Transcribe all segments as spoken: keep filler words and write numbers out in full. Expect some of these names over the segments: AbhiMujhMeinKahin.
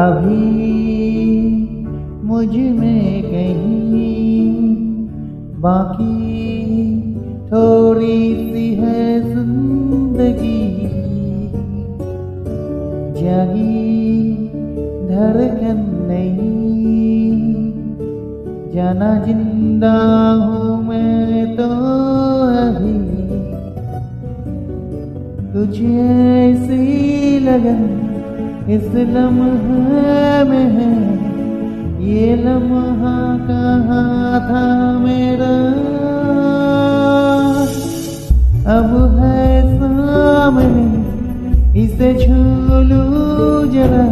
अभी मुझ में कहीं बाकी थोड़ी सी है जिंदगी, जागी धड़कन नहीं, जाना जिंदा हूँ मैं तो अभी, तुझे ऐसी लगन इस लम्हे में है, ये लम्हा कहाँ था मेरा, अब है सामने इसे छू लूं जरा,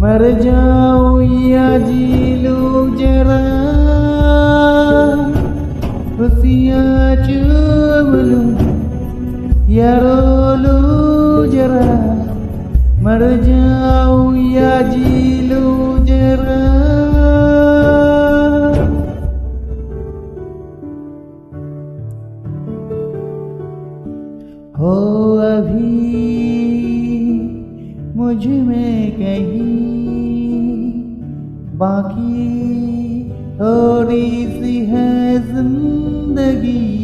मर जाऊं या जी लूं जरा, खुशियाँ चूम लूं या रो लूं जरा, मर जाऊं या जी लूं जरा। हो अभी मुझ में कहीं बाकी थोड़ी सी है जिंदगी,